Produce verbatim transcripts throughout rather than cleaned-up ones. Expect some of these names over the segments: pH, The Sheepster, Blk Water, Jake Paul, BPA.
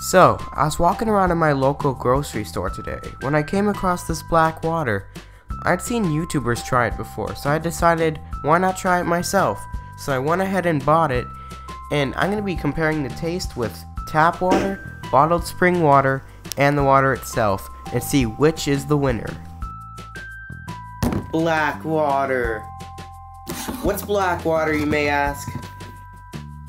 So, I was walking around in my local grocery store today when I came across this black water. I'd seen YouTubers try it before, so I decided why not try it myself. So I went ahead and bought it, and I'm going to be comparing the taste with tap water, bottled spring water, and the water itself, and see which is the winner. Black water. What's black water, you may ask?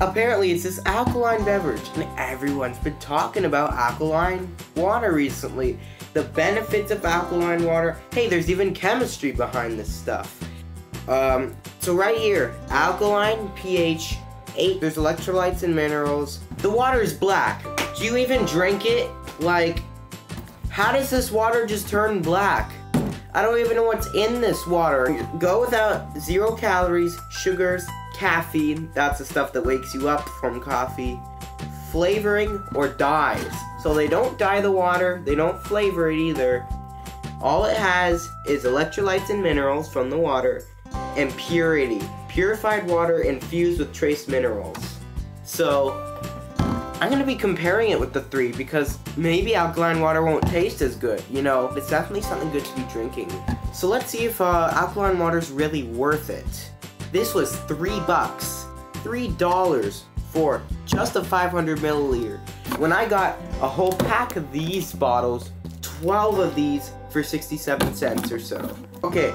Apparently it's this alkaline beverage, and everyone's been talking about alkaline water recently. The benefits of alkaline water. Hey, there's even chemistry behind this stuff. Um, so right here, alkaline, pH eight, there's electrolytes and minerals. The water is black. Do you even drink it? Like, how does this water just turn black? I don't even know what's in this water. Go without zero calories, sugars, caffeine, that's the stuff that wakes you up from coffee, flavoring, or dyes. So they don't dye the water, they don't flavor it either. All it has is electrolytes and minerals from the water, and purity. Purified water infused with trace minerals. So, I'm gonna be comparing it with the three because maybe alkaline water won't taste as good, you know? It's definitely something good to be drinking. So let's see if uh, alkaline water's really worth it. This was three bucks, three dollars for just a five hundred milliliter. When I got a whole pack of these bottles, twelve of these for sixty-seven cents or so. Okay,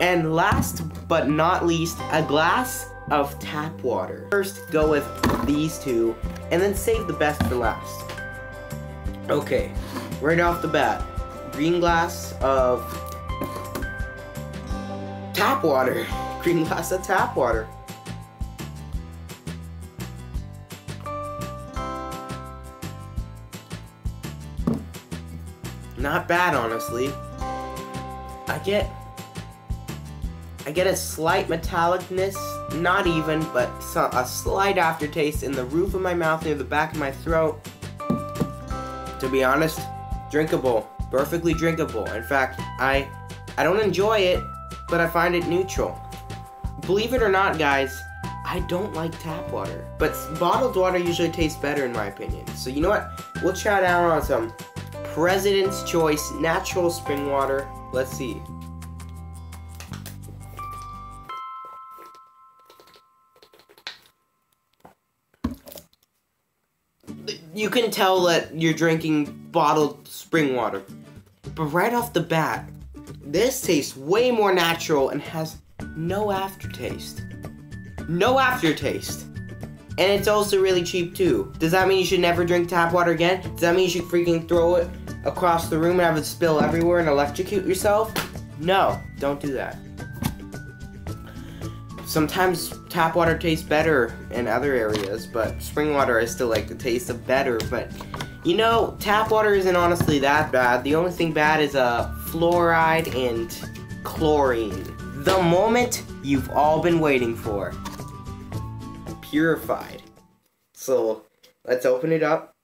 and last but not least, a glass of tap water. First, go with these two, and then save the best for last. Okay, right off the bat, green glass of tap water. Green glass of tap water. Not bad, honestly. I get, I get a slight metallicness, not even, but a slight aftertaste in the roof of my mouth near the back of my throat. To be honest, drinkable, perfectly drinkable. In fact, I, I don't enjoy it, but I find it neutral. Believe it or not, guys, I don't like tap water, but bottled water usually tastes better in my opinion. So you know what? We'll try down on some President's Choice natural spring water. Let's see. You can tell that you're drinking bottled spring water, but right off the bat, this tastes way more natural and has no aftertaste. No aftertaste. And it's also really cheap too. Does that mean you should never drink tap water again? Does that mean you should freaking throw it across the room and have it spill everywhere and electrocute yourself? No, don't do that. Sometimes tap water tastes better in other areas, but spring water I still like the taste of better, but you know, tap water isn't honestly that bad. The only thing bad is uh, fluoride and chlorine. The moment you've all been waiting for. Purified. So, let's open it up.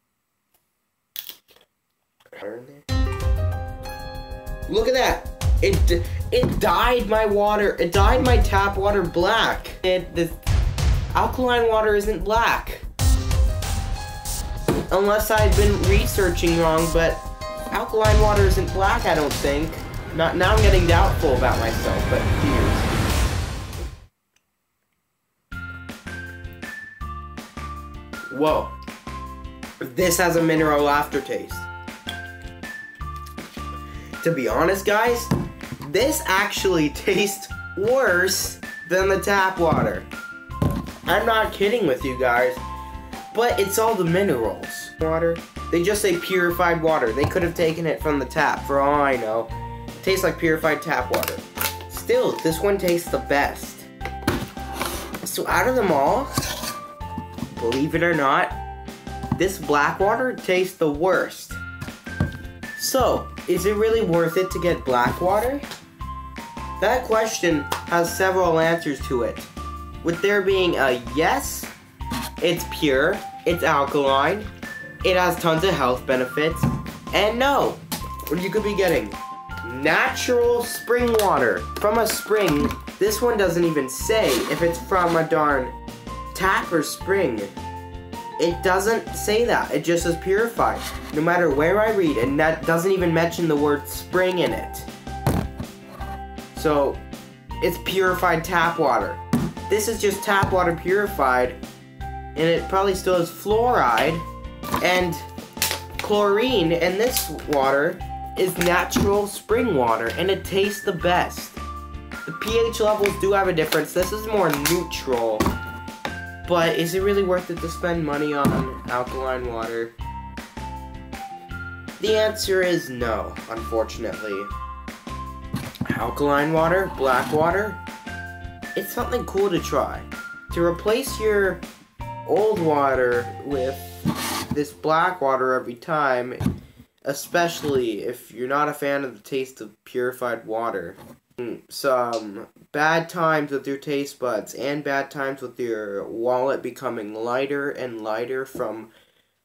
Look at that! It it dyed my water, it dyed my tap water black. It, the alkaline water isn't black. Unless I've been researching wrong, but alkaline water isn't black, I don't think. Not, now I'm getting doubtful about myself, but here's. Whoa. This has a mineral aftertaste. To be honest, guys, this actually tastes worse than the tap water. I'm not kidding with you guys, but it's all the minerals. Water. They just say purified water. They could have taken it from the tap, for all I know. Tastes like purified tap water. Still, this one tastes the best. So out of them all, believe it or not, this black water tastes the worst. So, is it really worth it to get black water? That question has several answers to it. With there being a yes, it's pure, it's alkaline, it has tons of health benefits, and no, what you could be getting. Natural spring water from a spring. This one doesn't even say if it's from a darn tap or spring. It doesn't say that. It just says purified, no matter where I read, and that doesn't even mention the word spring in it. So, it's purified tap water. This is just tap water purified, and it probably still has fluoride and chlorine, and this water is natural spring water, and it tastes the best. The pH levels do have a difference. This is more neutral. But is it really worth it to spend money on alkaline water? The answer is no, unfortunately. Alkaline water, black water, it's something cool to try. To replace your old water with this black water every time, especially if you're not a fan of the taste of purified water. Some bad times with your taste buds and bad times with your wallet becoming lighter and lighter from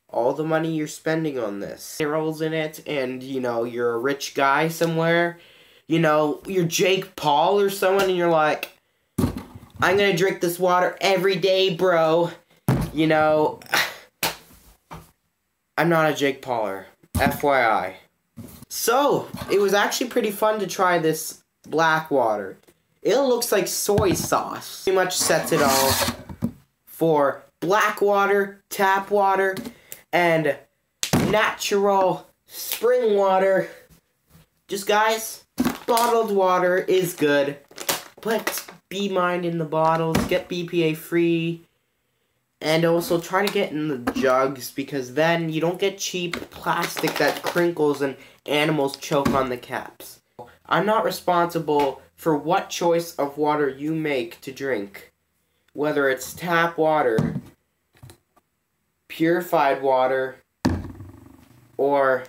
all the money you're spending on this. Minerals in it, and you know, you're a rich guy somewhere, you know, you're Jake Paul or someone, and you're like, I'm gonna drink this water every day, bro. You know, I'm not a Jake Pauler, F Y I. So, it was actually pretty fun to try this black water. It looks like soy sauce. Pretty much sets it all for black water, tap water, and natural spring water. Just guys, bottled water is good. Put Be Mind in the bottles, get B P A free, and also try to get in the jugs, because then you don't get cheap plastic that crinkles and animals choke on the caps. I'm not responsible for what choice of water you make to drink, whether it's tap water, purified water, or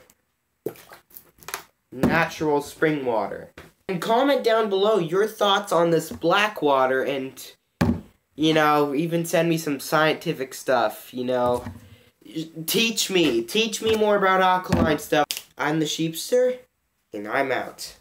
natural spring water. And comment down below your thoughts on this black water, and, you know, even send me some scientific stuff, you know. Teach me. Teach me more about alkaline stuff. I'm the Sheepster, and I'm out.